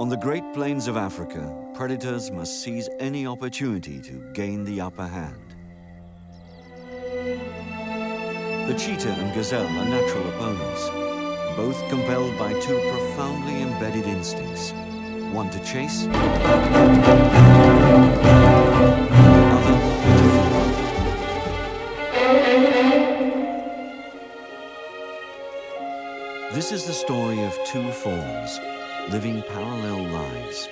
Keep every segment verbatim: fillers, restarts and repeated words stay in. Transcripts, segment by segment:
On the Great Plains of Africa, predators must seize any opportunity to gain the upper hand. The cheetah and gazelle are natural opponents, both compelled by two profoundly embedded instincts, one to chase, the other to follow. This is the story of two fawns, living parallel lives.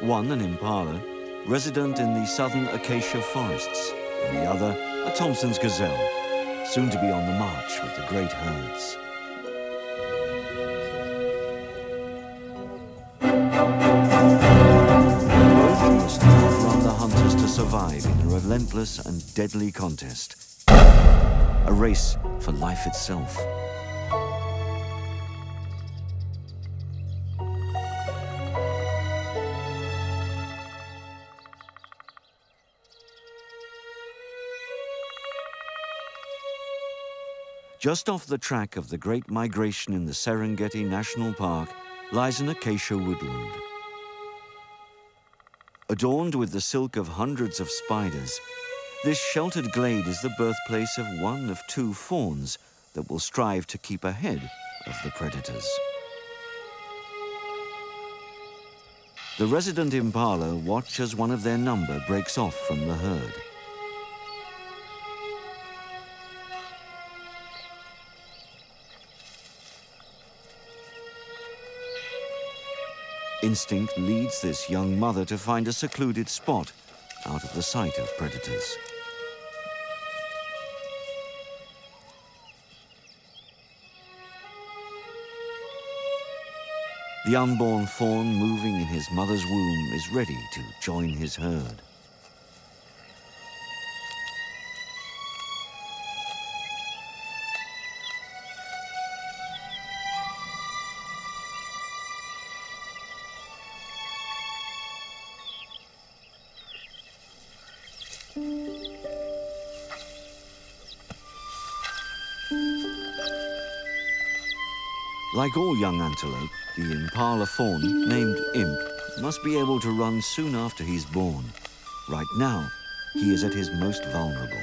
One, an impala, resident in the southern acacia forests, and the other, a Thomson's gazelle, soon to be on the march with the great herds. Both must outrun the hunters to survive in a relentless and deadly contest, a race for life itself. Just off the track of the Great Migration in the Serengeti National Park lies an acacia woodland. Adorned with the silk of hundreds of spiders, this sheltered glade is the birthplace of one of two fawns that will strive to keep ahead of the predators. The resident impala watch as one of their number breaks off from the herd. Instinct leads this young mother to find a secluded spot out of the sight of predators. The unborn fawn moving in his mother's womb is ready to join his herd. Like all young antelope, the impala fawn, named Imp, must be able to run soon after he's born. Right now, he is at his most vulnerable.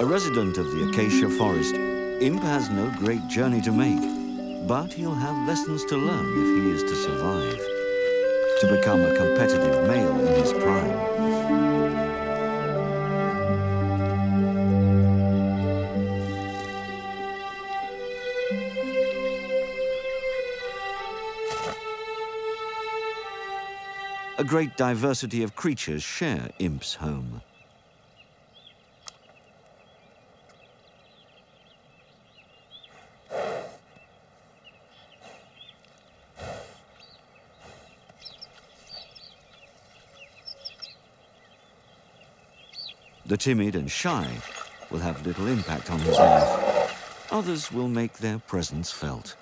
A resident of the acacia forest, Imp has no great journey to make. But he'll have lessons to learn if he is to survive, to become a competitive male in his prime. A great diversity of creatures share Imp's home. The timid and shy will have little impact on his life. Others will make their presence felt.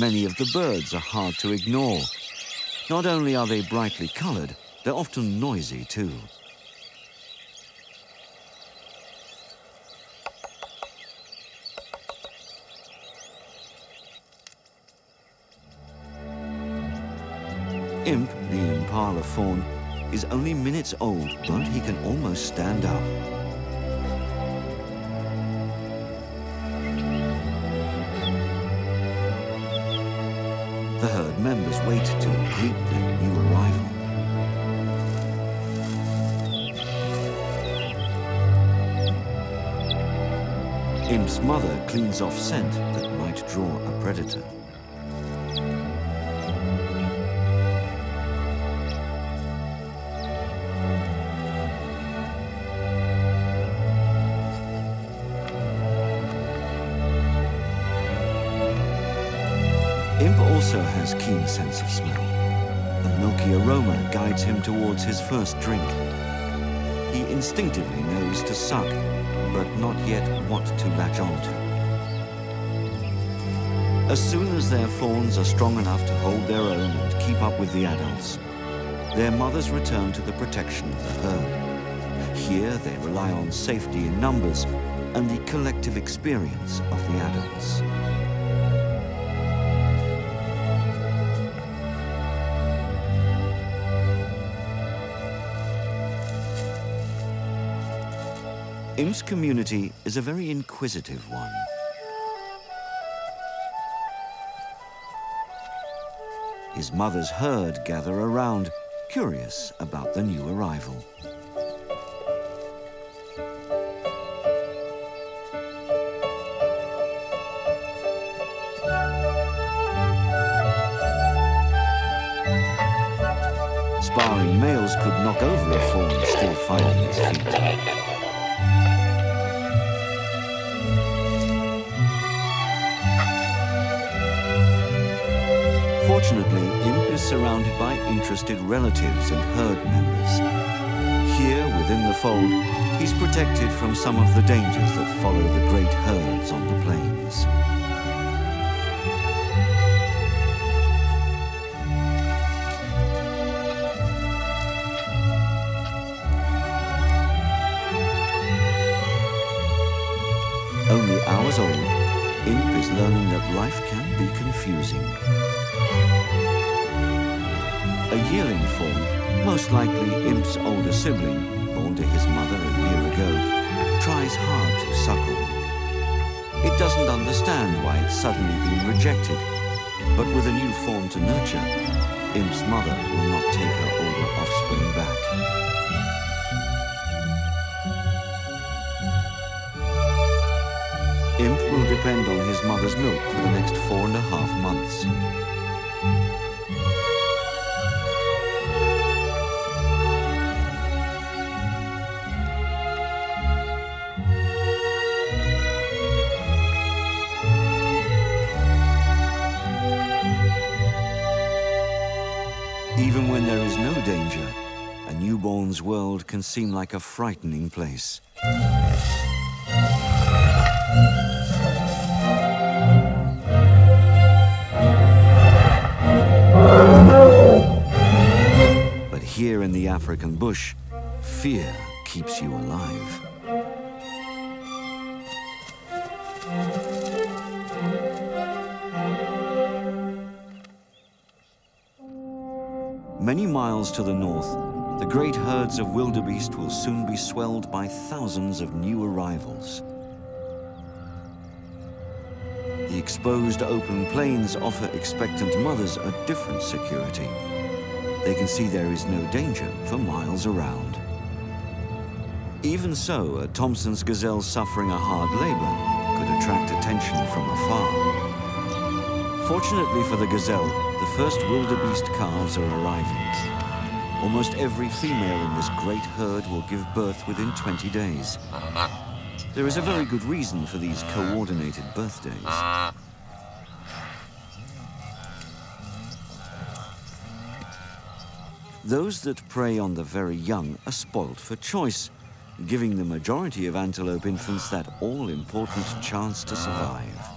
Many of the birds are hard to ignore. Not only are they brightly colored, they're often noisy, too. Imp, the impala fawn, is only minutes old, but he can almost stand up. The herd members wait to greet their new arrival. Imp's mother cleans off scent that might draw a predator. Imp also has keen sense of smell, The milky aroma guides him towards his first drink. He instinctively knows to suck, but not yet what to latch onto. As soon as their fawns are strong enough to hold their own and keep up with the adults, their mothers return to the protection of the herd. Here they rely on safety in numbers and the collective experience of the adults. Imp's community is a very inquisitive one. His mother's herd gather around, curious about the new arrival. Sparring males could knock over a fawn still finding its feet. Fortunately, Imp is surrounded by interested relatives and herd members. Here, within the fold, he's protected from some of the dangers that follow the great herds on the plains. Only hours old, Imp is learning that life can be confusing. A yearling fawn, most likely Imp's older sibling, born to his mother a year ago, tries hard to suckle. It doesn't understand why it's suddenly been rejected, but with a new fawn to nurture, Imp's mother will not take her older offspring back. Imp will depend on his mother's milk for the next four and a half months. Even when there is no danger, a newborn's world can seem like a frightening place. But here in the African bush, fear keeps you alive. Many miles to the north, the great herds of wildebeest will soon be swelled by thousands of new arrivals. The exposed open plains offer expectant mothers a different security. They can see there is no danger for miles around. Even so, a Thomson's gazelle suffering a hard labor could attract attention from afar. Fortunately for the gazelle, the first wildebeest calves are arriving. Almost every female in this great herd will give birth within twenty days. There is a very good reason for these coordinated birthdays. Those that prey on the very young are spoilt for choice, giving the majority of antelope infants that all-important chance to survive.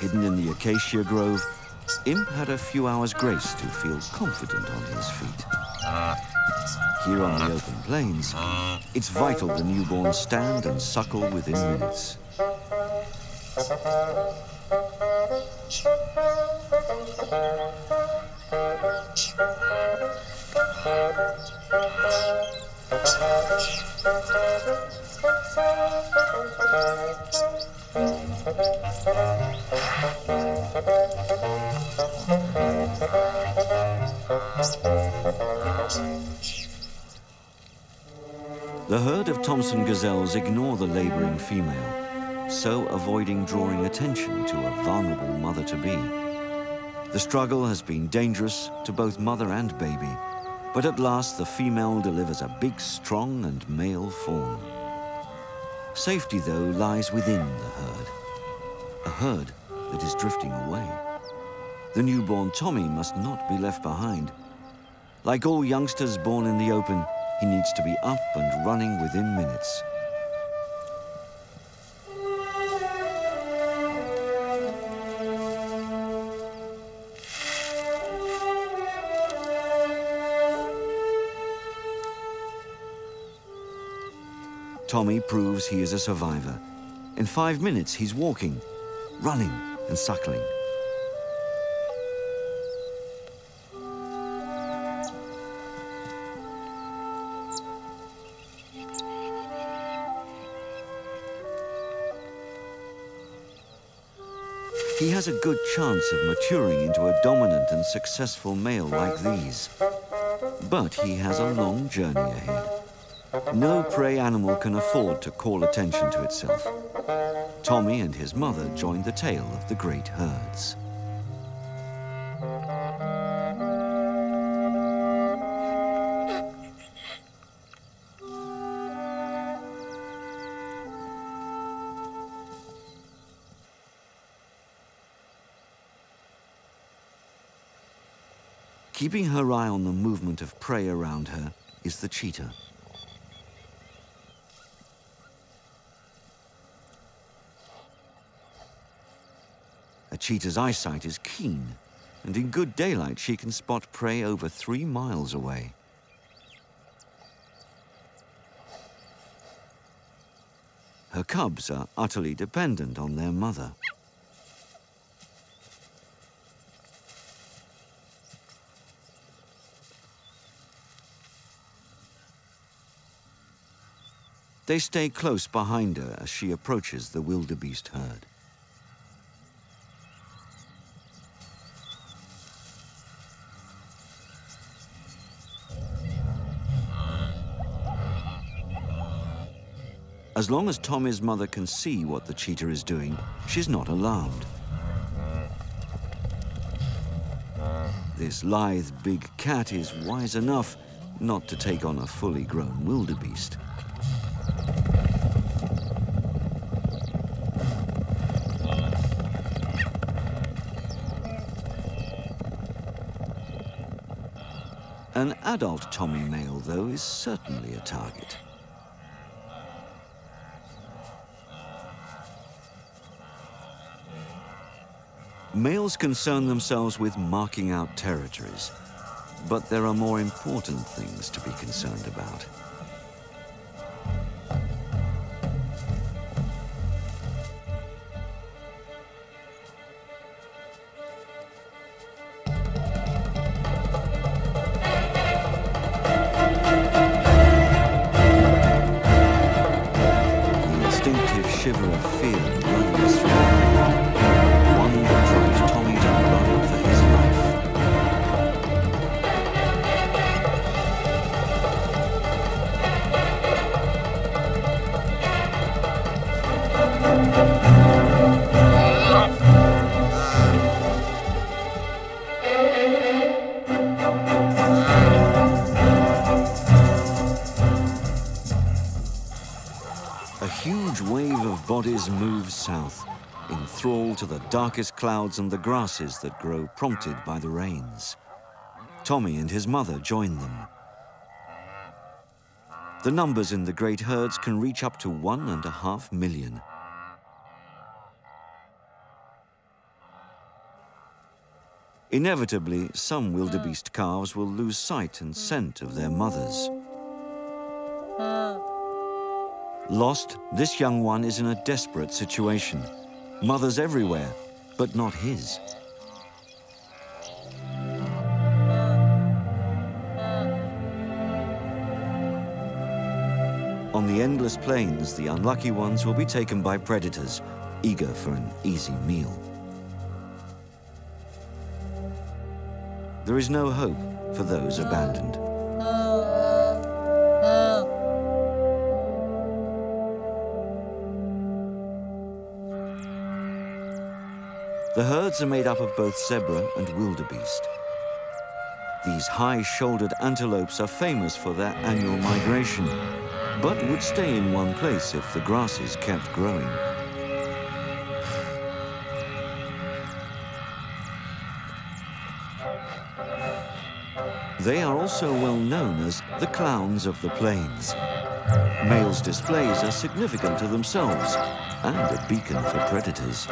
Hidden in the acacia grove, Imp had a few hours' grace to feel confident on his feet. Here on the open plains, it's vital the newborn stand and suckle within minutes. The herd of Thomson gazelles ignore the laboring female, so avoiding drawing attention to a vulnerable mother-to-be. The struggle has been dangerous to both mother and baby, but at last the female delivers a big, strong and male fawn. Safety, though, lies within the herd, a herd that is drifting away. The newborn Tommy must not be left behind. Like all youngsters born in the open, he needs to be up and running within minutes. Tommy proves he is a survivor. In five minutes, he's walking, running, and suckling. He has a good chance of maturing into a dominant and successful male like these. But he has a long journey ahead. No prey animal can afford to call attention to itself. Tommy and his mother joined the tail of the great herds. Keeping her eye on the movement of prey around her is the cheetah. A cheetah's eyesight is keen, and in good daylight she can spot prey over three miles away. Her cubs are utterly dependent on their mother. They stay close behind her as she approaches the wildebeest herd. As long as Tommy's mother can see what the cheetah is doing, she's not alarmed. This lithe big cat is wise enough not to take on a fully grown wildebeest. An adult Tommy male, though, is certainly a target. Males concern themselves with marking out territories, but there are more important things to be concerned about. The instinctive shiver of fear runs through one that drives Tommy to run for his life. A huge wave of bodies moves south, in thrall to the darkest clouds and the grasses that grow prompted by the rains. Tommy and his mother join them. The numbers in the great herds can reach up to one and a half million. Inevitably, some wildebeest calves will lose sight and scent of their mothers. Lost, this young one is in a desperate situation. Mothers everywhere, but not his. On the endless plains, the unlucky ones will be taken by predators, eager for an easy meal. There is no hope for those abandoned. The herds are made up of both zebra and wildebeest. These high-shouldered antelopes are famous for their annual migration. but would stay in one place if the grasses kept growing. They are also well known as the clowns of the plains. Males' displays are significant to themselves and a beacon for predators.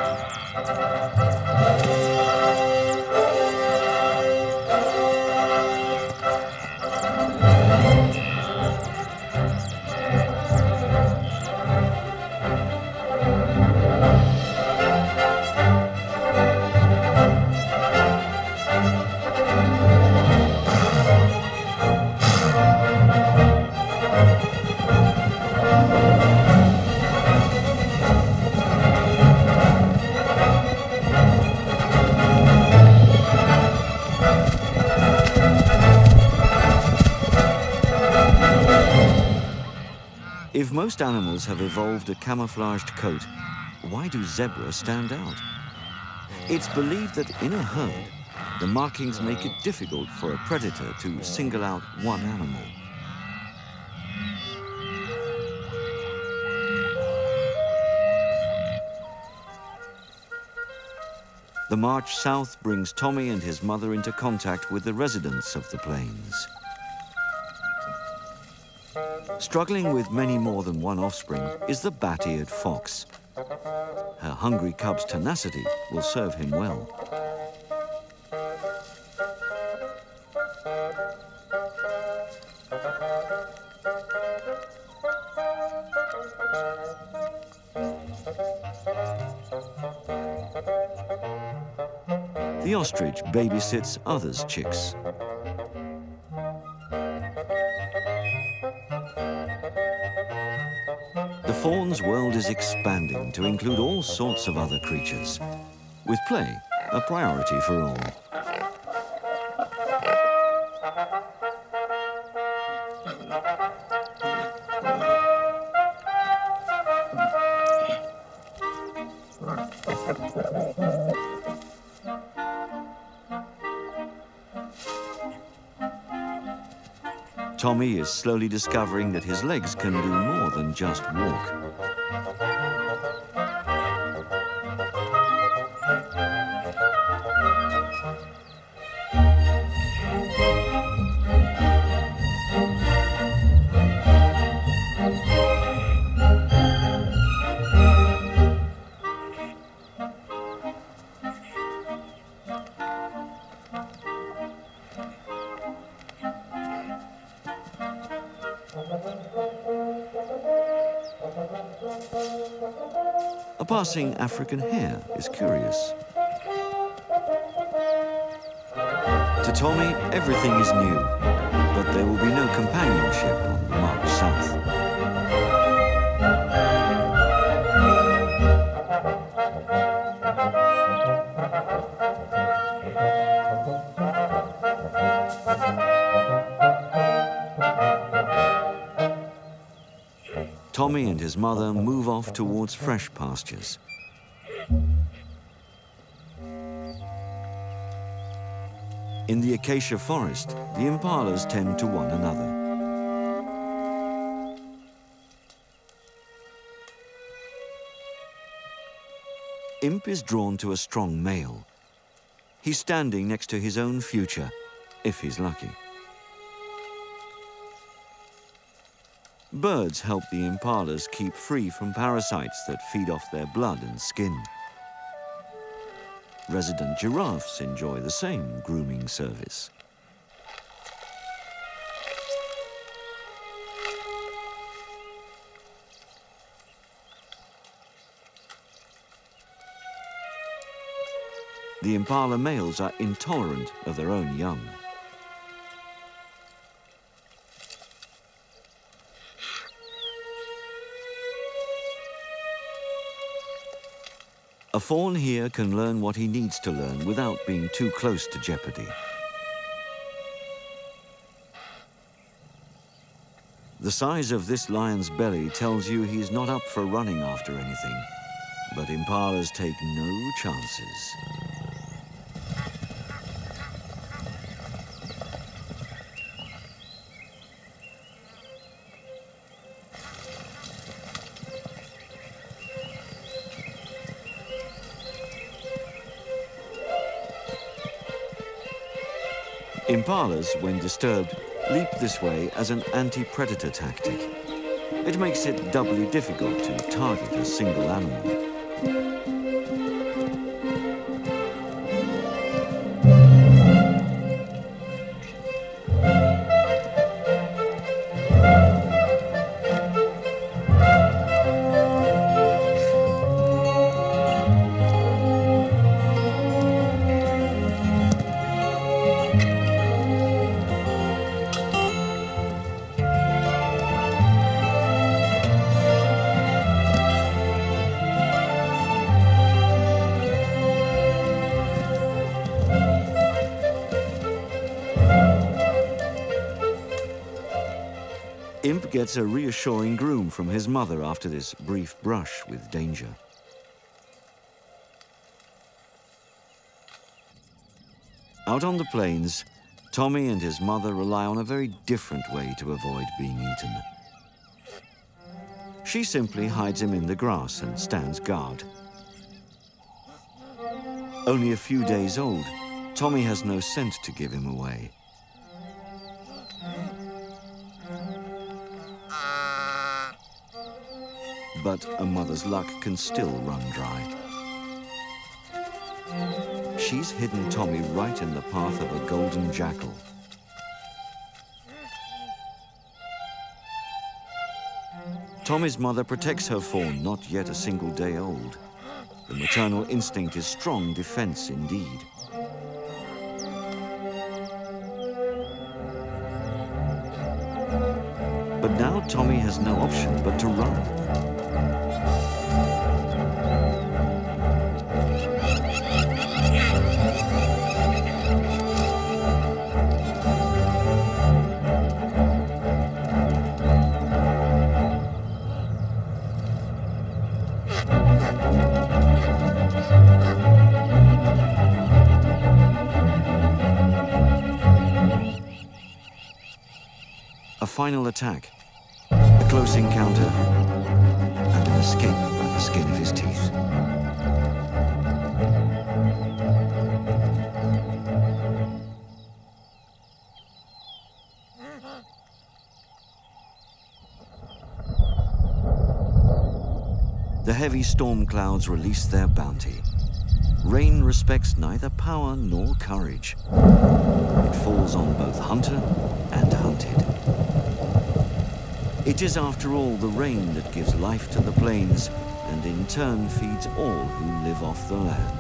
If most animals have evolved a camouflaged coat, why do zebras stand out? It's believed that in a herd, the markings make it difficult for a predator to single out one animal. The march south brings Tommy and his mother into contact with the residents of the plains. Struggling with many more than one offspring is the bat-eared fox. Her hungry cub's tenacity will serve him well. The ostrich babysits others' chicks. Fawn's world is expanding to include all sorts of other creatures, with play a priority for all. Tommy is slowly discovering that his legs can do more than just walk. Passing African hare is curious. To Tommy, everything is new, but there will be no companionship on the march south. Tommy and his mother move off towards fresh pastures. In the acacia forest, the impalas tend to one another. Imp is drawn to a strong male. He's standing next to his own future, if he's lucky. Birds help the impalas keep free from parasites that feed off their blood and skin. Resident giraffes enjoy the same grooming service. The impala males are intolerant of their own young. A fawn here can learn what he needs to learn without being too close to jeopardy. The size of this lion's belly tells you he's not up for running after anything, but impalas take no chances. Impalas, when disturbed, leap this way as an anti-predator tactic. It makes it doubly difficult to target a single animal. Imp gets a reassuring groom from his mother after this brief brush with danger. Out on the plains, Tommy and his mother rely on a very different way to avoid being eaten. She simply hides him in the grass and stands guard. Only a few days old, Tommy has no scent to give him away. But a mother's luck can still run dry. She's hidden Tommy right in the path of a golden jackal. Tommy's mother protects her fawn, not yet a single day old. The maternal instinct is strong defense indeed. But now Tommy has no option but to run. Final attack, a close encounter, and an escape by the skin of his teeth. The heavy storm clouds release their bounty. Rain respects neither power nor courage. It falls on both hunter and hunted. It is, after all, the rain that gives life to the plains and in turn feeds all who live off the land.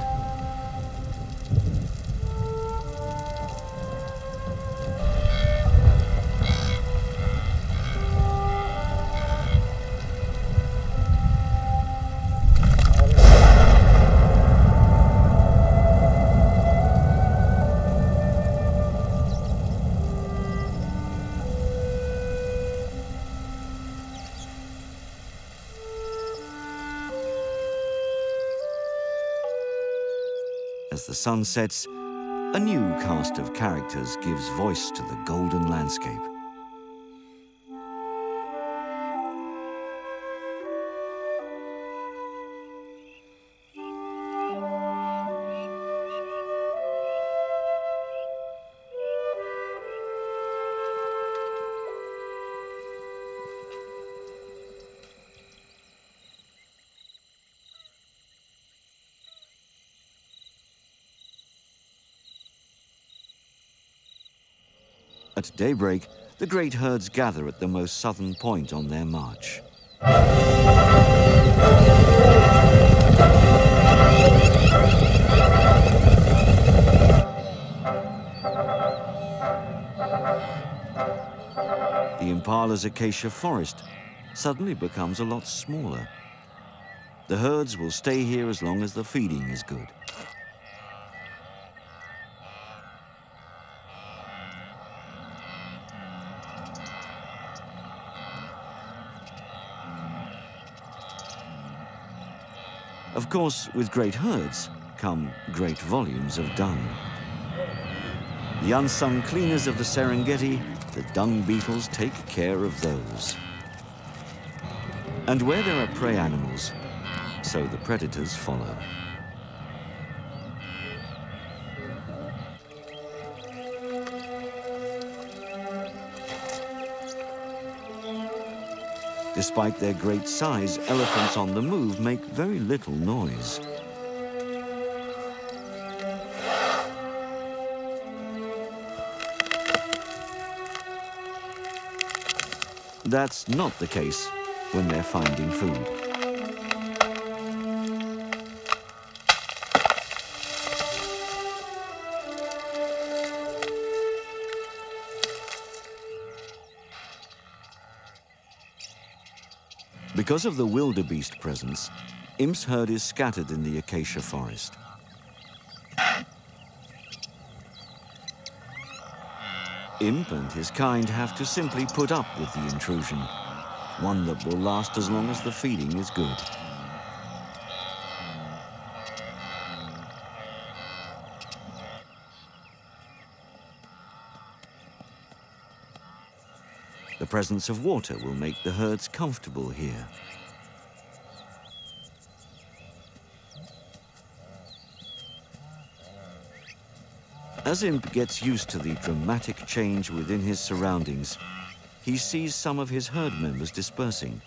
As the sun sets, a new cast of characters gives voice to the golden landscape. At daybreak, the great herds gather at the most southern point on their march. The Impala's acacia forest suddenly becomes a lot smaller. The herds will stay here as long as the feeding is good. Of course, with great herds come great volumes of dung. The unsung cleaners of the Serengeti, the dung beetles take care of those. And where there are prey animals, so the predators follow. Despite their great size, elephants on the move make very little noise. That's not the case when they're finding food. Because of the wildebeest presence, imp's herd is scattered in the acacia forest. Imp and his kind have to simply put up with the intrusion, one that will last as long as the feeding is good. The presence of water will make the herds comfortable here. As Imp gets used to the dramatic change within his surroundings, he sees some of his herd members dispersing.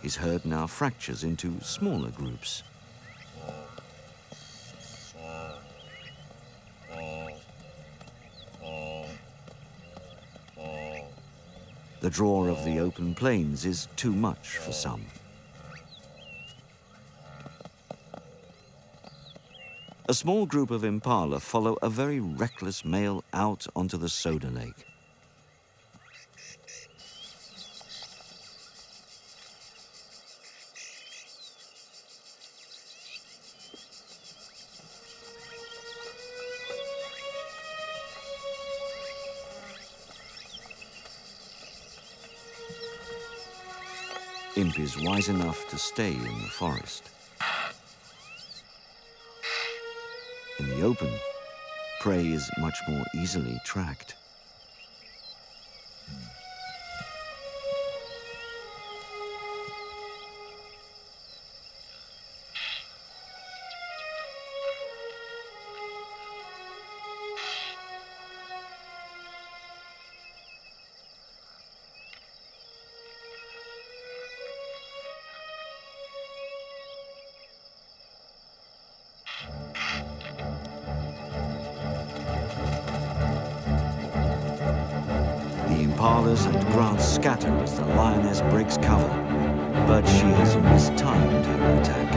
His herd now fractures into smaller groups. The draw of the open plains is too much for some. A small group of impala follow a very reckless male out onto the soda lake. Imp is wise enough to stay in the forest. In the open, prey is much more easily tracked. Impalas and grass scatter as the lioness breaks cover, but she has mistimed her attack.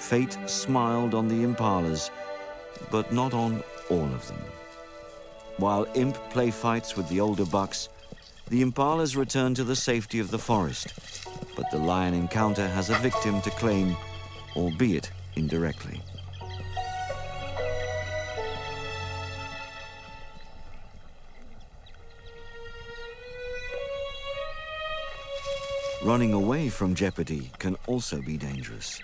Fate smiled on the impalas, but not on all of them. While Imp play fights with the older bucks, the impalas return to the safety of the forest, but the lion encounter has a victim to claim, albeit indirectly. Running away from jeopardy can also be dangerous.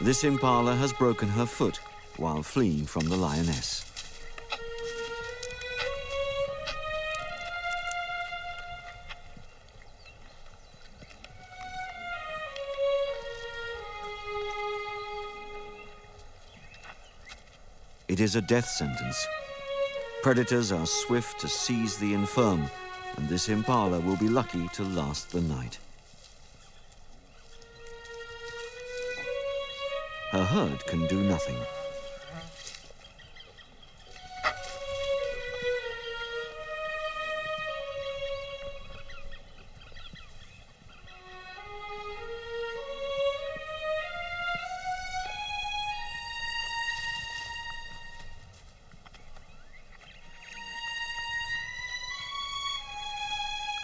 This impala has broken her foot while fleeing from the lioness. It is a death sentence. Predators are swift to seize the infirm, and this impala will be lucky to last the night. Her herd can do nothing.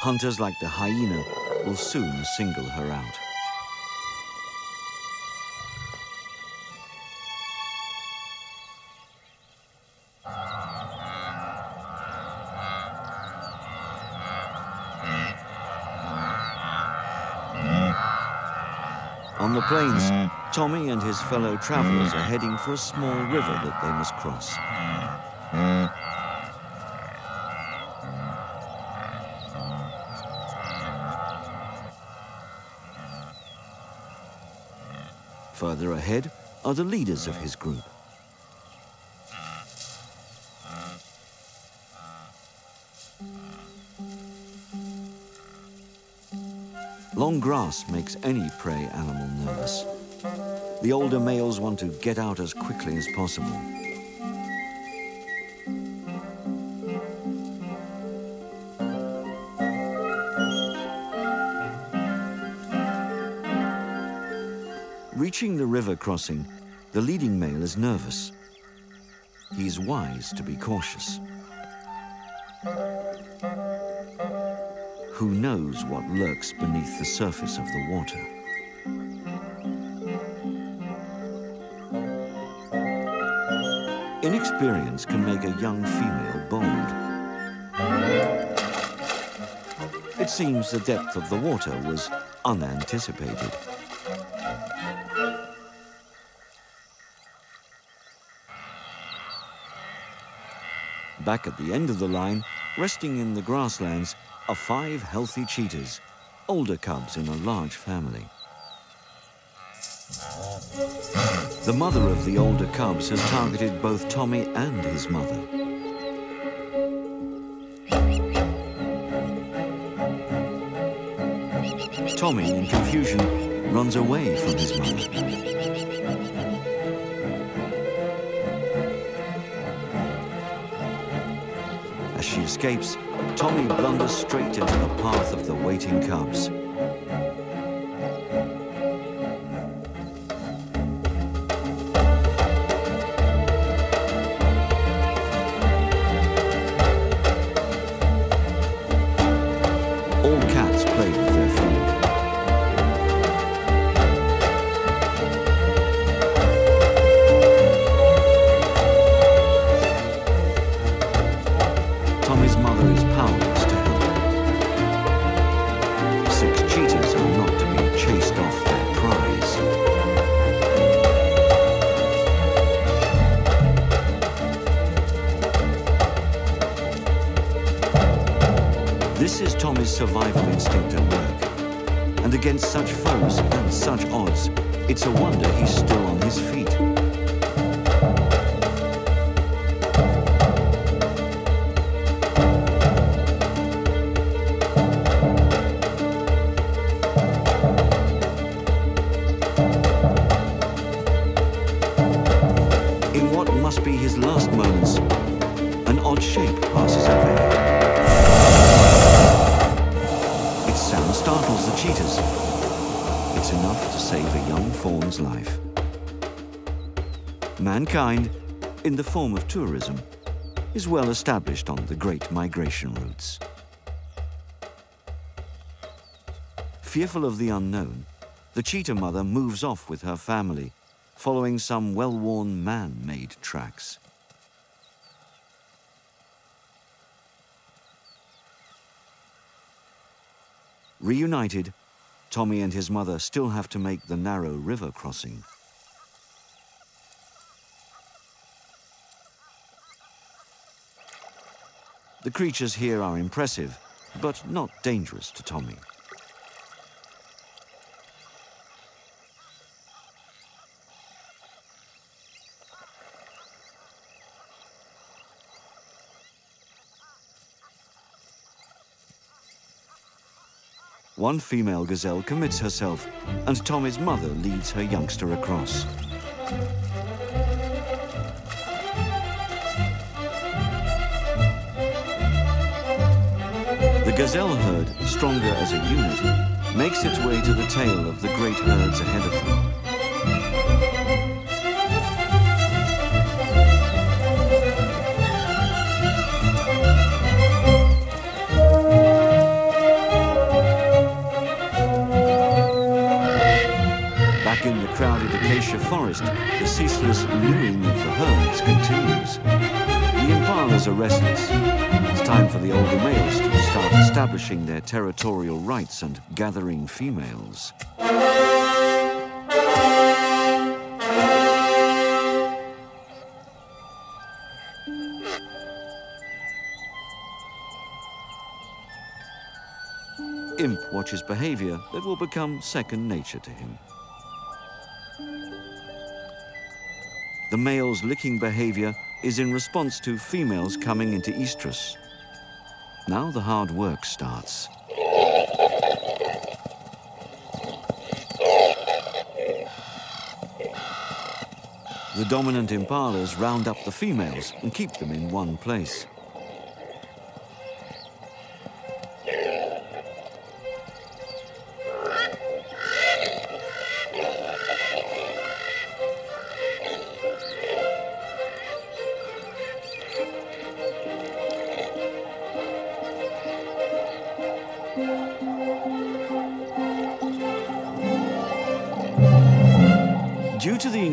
Hunters like the hyena will soon single her out. On the plains, Tommy and his fellow travelers are heading for a small river that they must cross. Mm. Further ahead are the leaders of his group. Long grass makes any prey animal nervous. The older males want to get out as quickly as possible. Reaching the river crossing, the leading male is nervous. He's wise to be cautious. Who knows what lurks beneath the surface of the water? Inexperience can make a young female bold. It seems the depth of the water was unanticipated. Back at the end of the line, resting in the grasslands, are five healthy cheetahs, older cubs in a large family. The mother of the older cubs has targeted both Tommy and his mother. Tommy, in confusion, runs away from his mother. As she escapes, Tommy blunders straight into the path of the waiting cubs. All cats play with their survival instinct at work. And against such foes and such odds, it's a wonder he's still on his feet. In what must be his last moments, an odd shape passes over him. Sound startles the cheetahs. It's enough to save a young fawn's life. Mankind, in the form of tourism, is well established on the great migration routes. Fearful of the unknown, the cheetah mother moves off with her family, following some well-worn man-made tracks. Reunited, Tommy and his mother still have to make the narrow river crossing. The creatures here are impressive, but not dangerous to Tommy. One female gazelle commits herself, and Tommy's mother leads her youngster across. The gazelle herd, stronger as a unit, makes its way to the tail of the great herds ahead of them. In the crowded acacia forest, the ceaseless mooing of the herds continues. The impalas are restless. It's time for the older males to start establishing their territorial rights and gathering females. Imp watches behavior that will become second nature to him. The male's licking behavior is in response to females coming into estrus. Now the hard work starts. The dominant impalas round up the females and keep them in one place.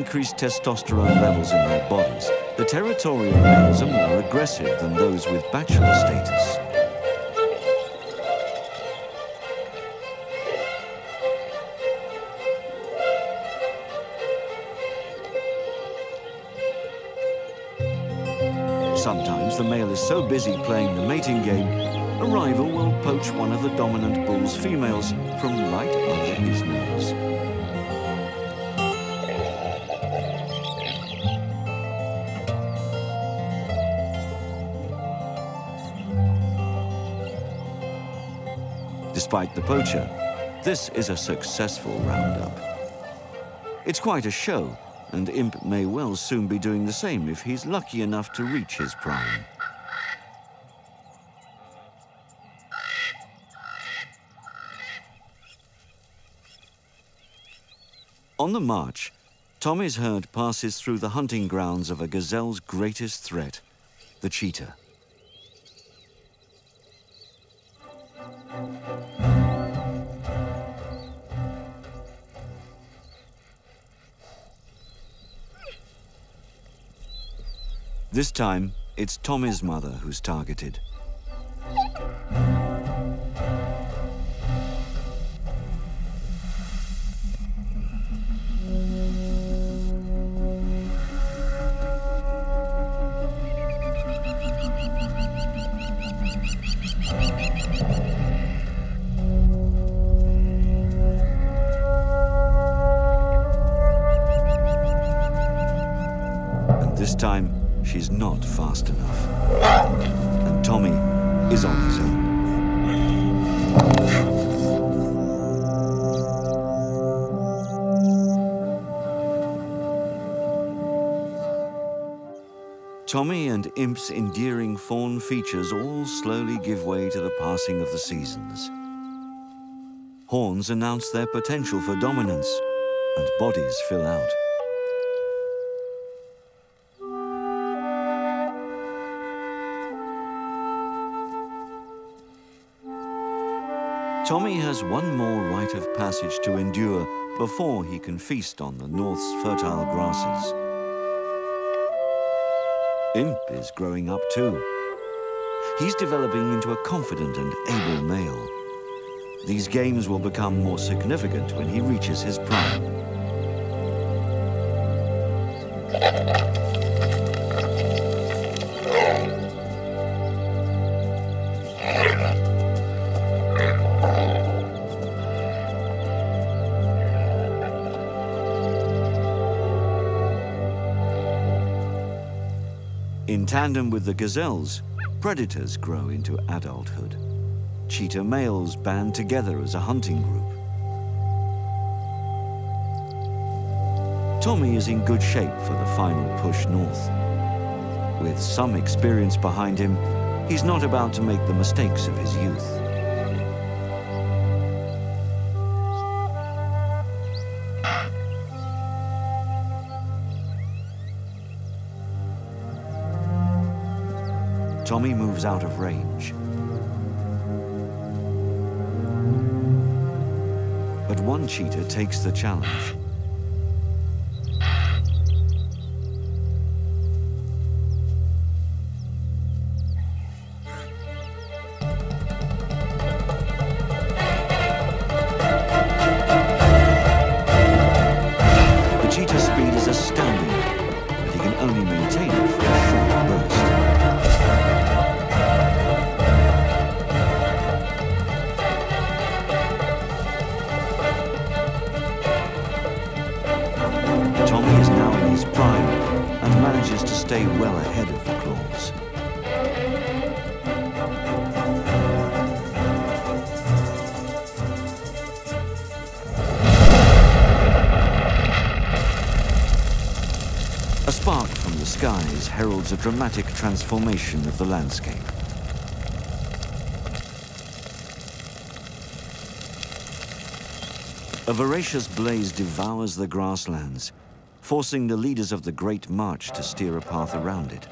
Increased testosterone levels in their bodies, the territorial males are more aggressive than those with bachelor status. Sometimes the male is so busy playing the mating game, a rival will poach one of the dominant bull's females from right under his nose. Despite the poacher, this is a successful roundup. It's quite a show, and Imp may well soon be doing the same if he's lucky enough to reach his prime. On the march, Tommy's herd passes through the hunting grounds of a gazelle's greatest threat, the cheetah. This time, it's Tommy's mother who's targeted. And this time, she's not fast enough, and Tommy is on his own. Tommy and Imp's endearing fawn features all slowly give way to the passing of the seasons. Horns announce their potential for dominance, and bodies fill out. Tommy has one more rite of passage to endure before he can feast on the North's fertile grasses. Imp is growing up too. He's developing into a confident and able male. These games will become more significant when he reaches his prime. In tandem with the gazelles, predators grow into adulthood. Cheetah males band together as a hunting group. Tommy is in good shape for the final push north. With some experience behind him, he's not about to make the mistakes of his youth. Tommy moves out of range. But one cheetah takes the challenge. The cheetah's speed is astounding, but he can only maintain it for a short burst. stay well ahead of the claws. A spark from the skies heralds a dramatic transformation of the landscape. A voracious blaze devours the grasslands, forcing the leaders of the Great March to steer a path around it.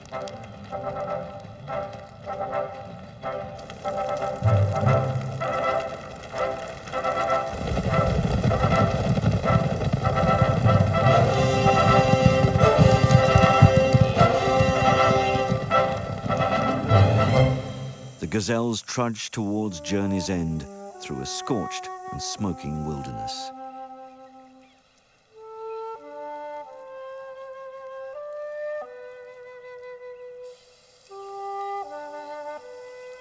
The gazelles trudge towards journey's end through a scorched and smoking wilderness.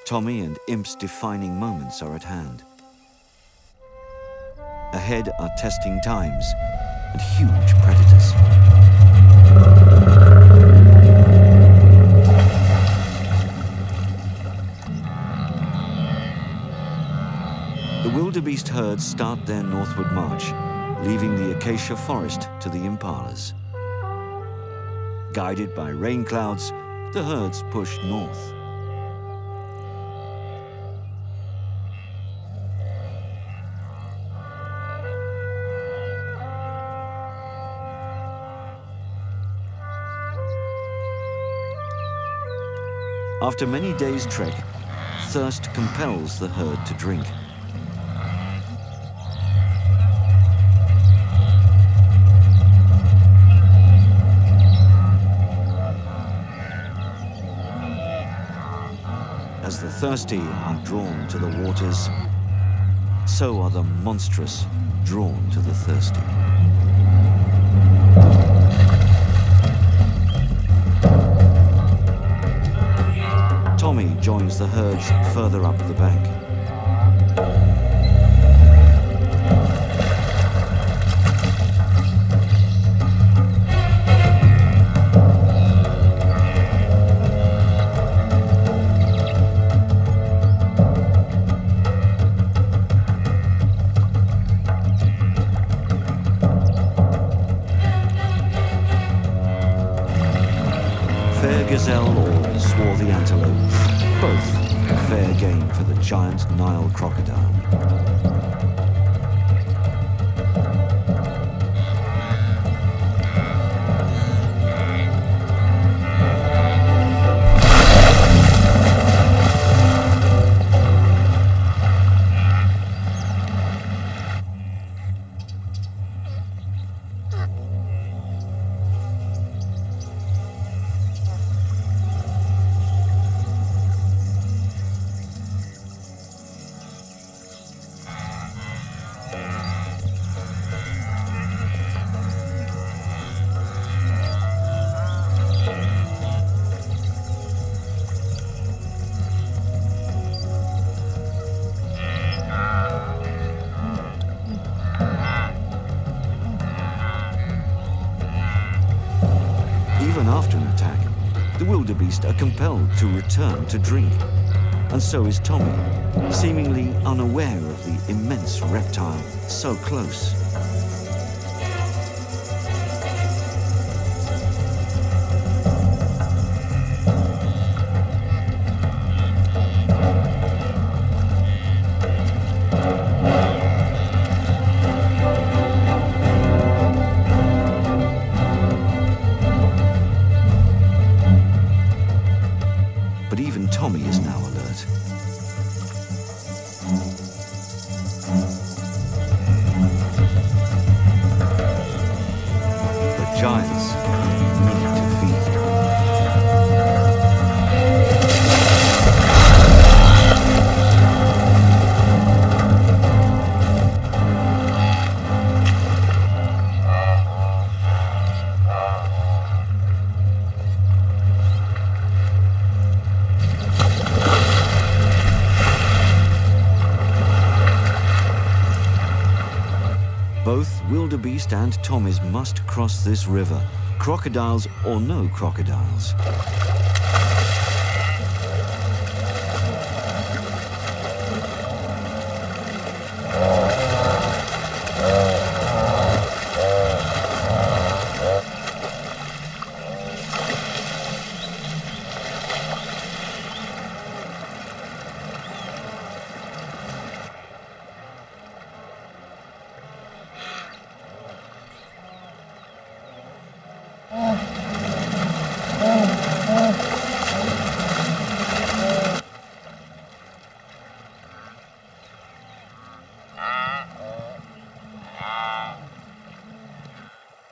Tommy and Imp's defining moments are at hand. Ahead are testing times and huge predators. The wildebeest herds start their northward march, leaving the acacia forest to the impalas. Guided by rain clouds, the herds push north. After many days' trek, thirst compels the herd to drink. As the thirsty are drawn to the waters, so are the monstrous drawn to the thirsty. Tommy joins the herds further up the bank. Fair gazelle or swarthy antelope, both are fair game for the giant Nile crocodile. Wildebeest are compelled to return to drink, and so is Tommy, seemingly unaware of the immense reptile so close. Both wildebeest and Tommy's must cross this river, crocodiles or no crocodiles.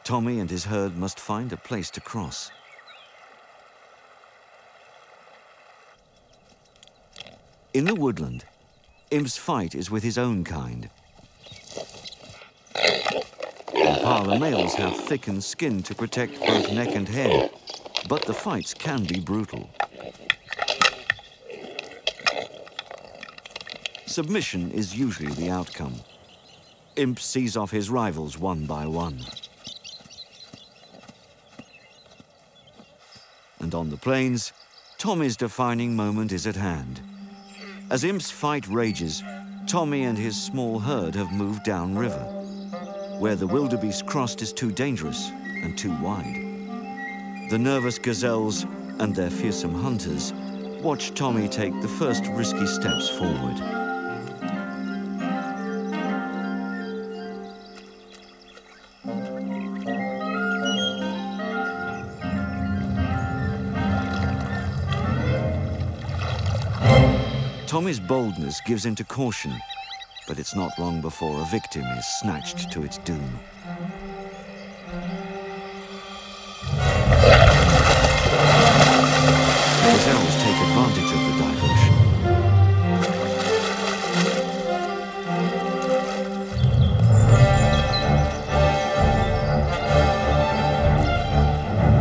Tommy and his herd must find a place to cross. In the woodland, Imp's fight is with his own kind. Impala males have thickened skin to protect both neck and head, but the fights can be brutal. Submission is usually the outcome. Imp sees off his rivals one by one. And on the plains, Tommy's defining moment is at hand. As Imp's fight rages, Tommy and his small herd have moved downriver, where the wildebeest crossed is too dangerous and too wide. The nervous gazelles and their fearsome hunters watch Tommy take the first risky steps forward. Tommy's boldness gives into caution, but it's not long before a victim is snatched to its doom. The gazelles take advantage of the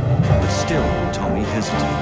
diversion. But still, Tommy hesitates.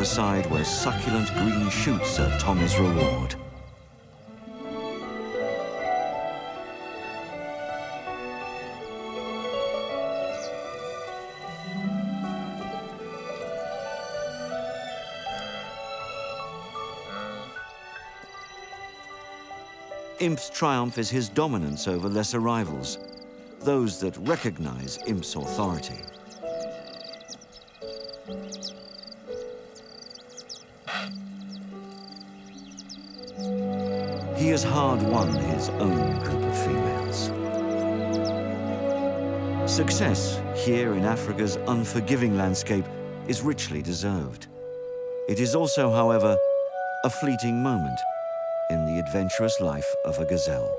The side where succulent green shoots are Tommy's reward. Imp's triumph is his dominance over lesser rivals, those that recognize Imp's authority. He has hard won his own group of females. Success here in Africa's unforgiving landscape is richly deserved. It is also, however, a fleeting moment in the adventurous life of a gazelle.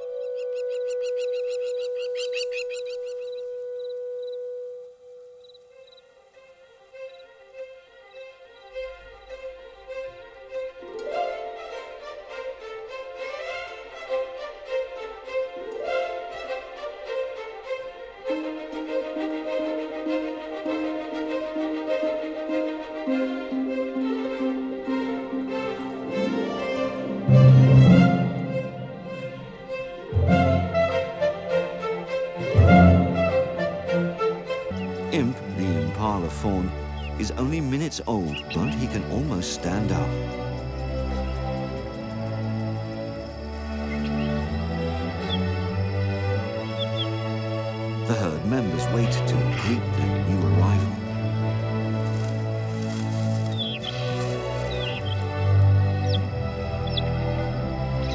Imp, the Impala fawn, is only minutes old, but he can almost stand up. The herd members wait to greet the new arrival.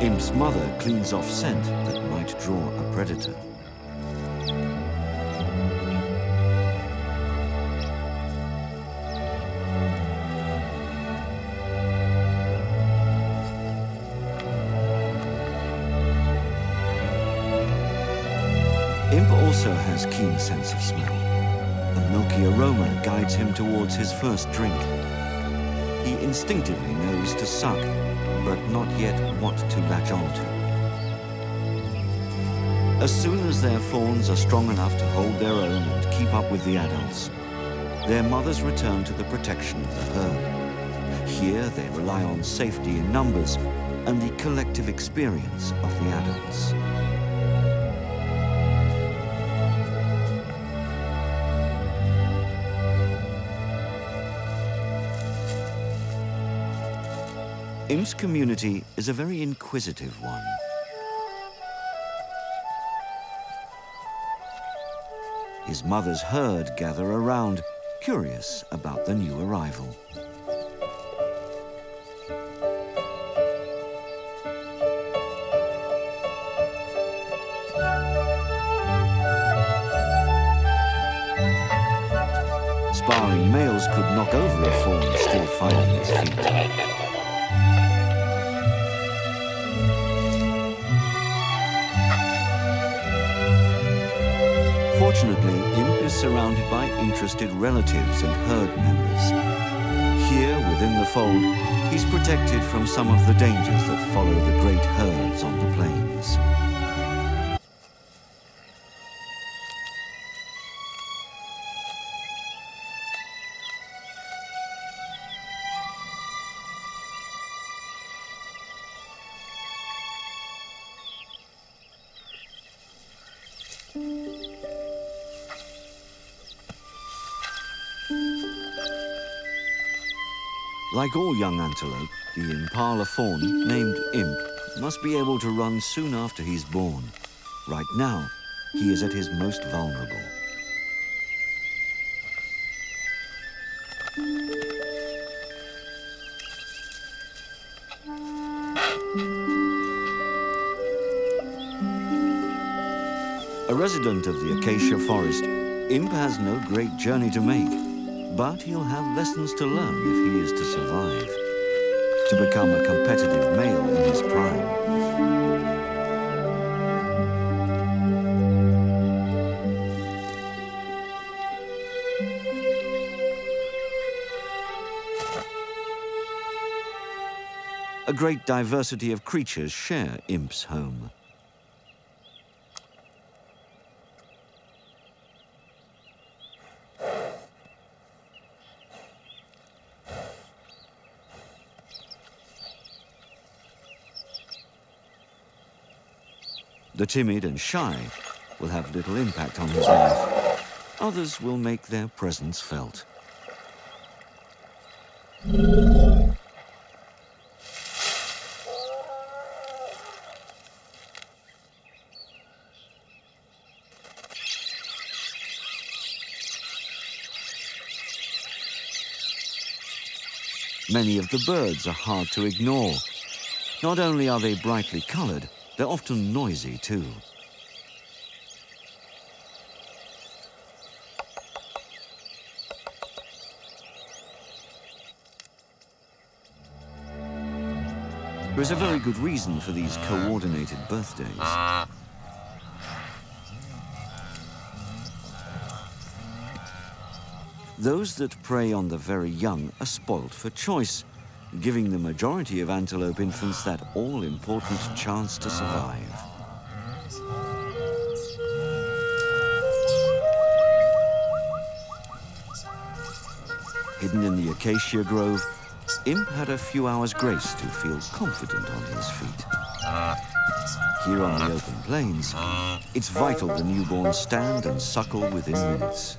Imp's mother cleans off scent that might draw a predator. Imp also has keen sense of smell. A milky aroma guides him towards his first drink. He instinctively knows to suck, but not yet what to latch onto. As soon as their fawns are strong enough to hold their own and keep up with the adults, their mothers return to the protection of the herd. Here they rely on safety in numbers and the collective experience of the adults. Imp's community is a very inquisitive one. His mother's herd gather around, curious about the new arrival. Sparring males could knock over a fawn still fighting its feet. Fortunately, Imp is surrounded by interested relatives and herd members. Here, within the fold, he's protected from some of the dangers that follow the great herds on the plains. Like all young antelope, the impala fawn, named Imp, must be able to run soon after he's born. Right now, he is at his most vulnerable. A resident of the acacia forest, Imp has no great journey to make. But he'll have lessons to learn if he is to survive, to become a competitive male in his prime. A great diversity of creatures share Imp's home. The timid and shy will have little impact on his life. Others will make their presence felt. Many of the birds are hard to ignore. Not only are they brightly colored, they're often noisy, too. There is a very good reason for these coordinated birthdays. Those that prey on the very young are spoilt for choice, giving the majority of antelope infants that all-important chance to survive. Hidden in the acacia grove, Imp had a few hours' grace to feel confident on his feet. Here on the open plains, it's vital the newborn stand and suckle within minutes.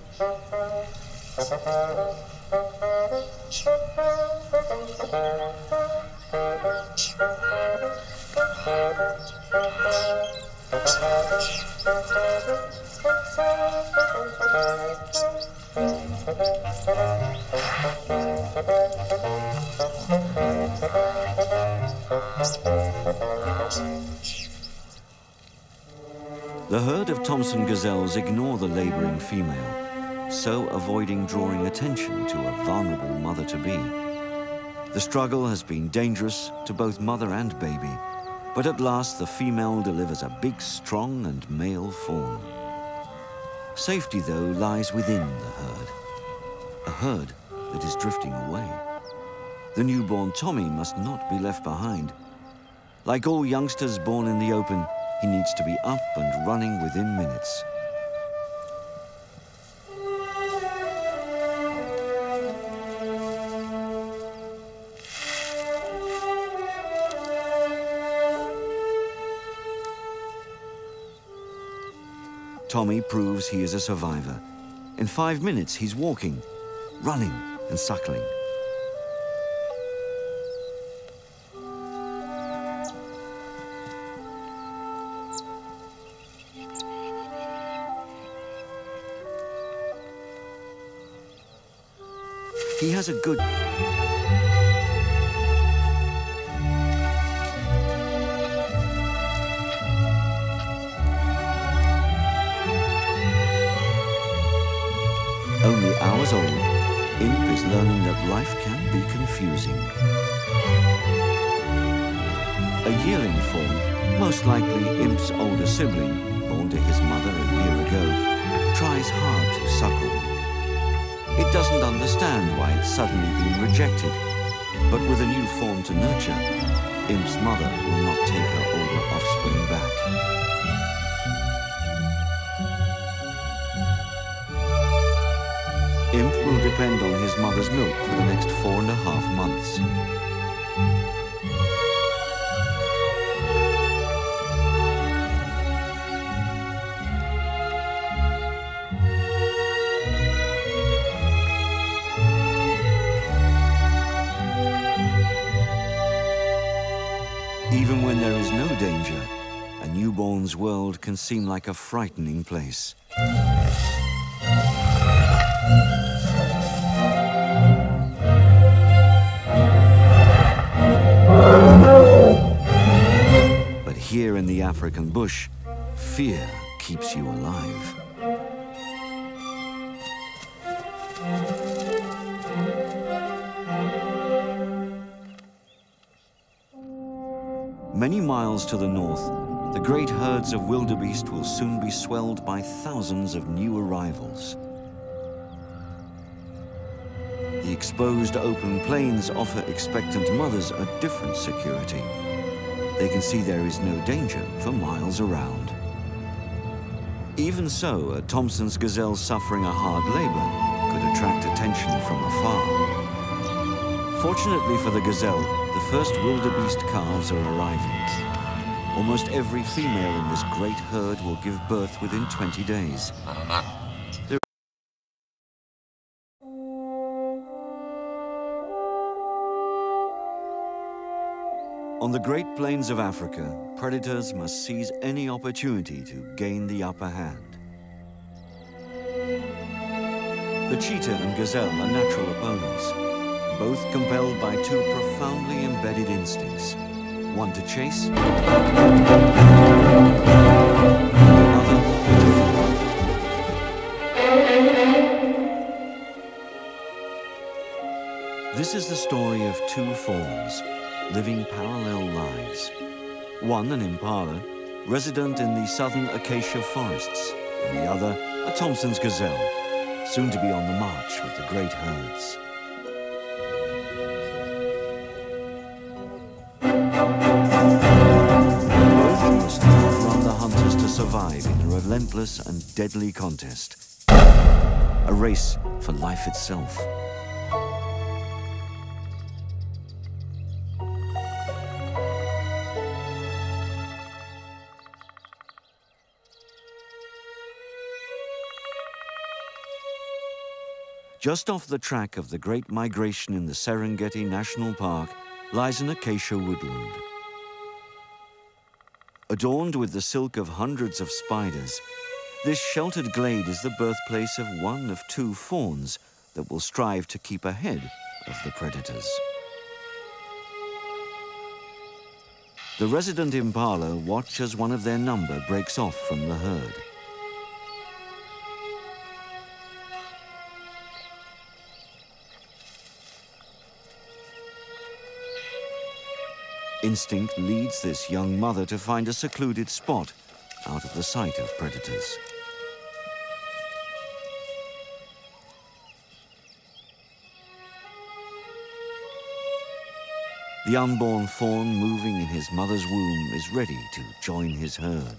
The herd of Thomson's gazelles ignore the laboring female, so avoiding drawing attention to a vulnerable mother-to-be. The struggle has been dangerous to both mother and baby, but at last the female delivers a big, strong and male fawn. Safety, though, lies within the herd, a herd that is drifting away. The newborn Tommy must not be left behind. Like all youngsters born in the open, he needs to be up and running within minutes. Tommy proves he is a survivor. In five minutes, he's walking, running, and suckling. He has a good... Only hours old, Imp is learning that life can be confusing. A yearling fawn, most likely Imp's older sibling, born to his mother a year ago, tries hard to suckle. It doesn't understand why it's suddenly been rejected, but with a new fawn to nurture, Imp's mother will not take her older offspring back. Imp will depend on his mother's milk for the next four and a half months. Even when there is no danger, a newborn's world can seem like a frightening place. Here in the African bush, fear keeps you alive. Many miles to the north, the great herds of wildebeest will soon be swelled by thousands of new arrivals. The exposed open plains offer expectant mothers a different security. They can see there is no danger for miles around. Even so, a Thomson's gazelle suffering a hard labor could attract attention from afar. Fortunately for the gazelle, the first wildebeest calves are arriving. Almost every female in this great herd will give birth within twenty days. There On the Great Plains of Africa, predators must seize any opportunity to gain the upper hand. The cheetah and gazelle are natural opponents, both compelled by two profoundly embedded instincts, one to chase, the other to follow. This is the story of two fawns, living parallel lives. One, an impala, resident in the southern acacia forests, and the other, a Thomson's gazelle, soon to be on the march with the great herds. Both must outrun the hunters to survive in a relentless and deadly contest, a race for life itself. Just off the track of the Great Migration in the Serengeti National Park lies an acacia woodland. Adorned with the silk of hundreds of spiders, this sheltered glade is the birthplace of one of two fawns that will strive to keep ahead of the predators. The resident impala watch as one of their number breaks off from the herd. Instinct leads this young mother to find a secluded spot out of the sight of predators. The unborn fawn moving in his mother's womb is ready to join his herd.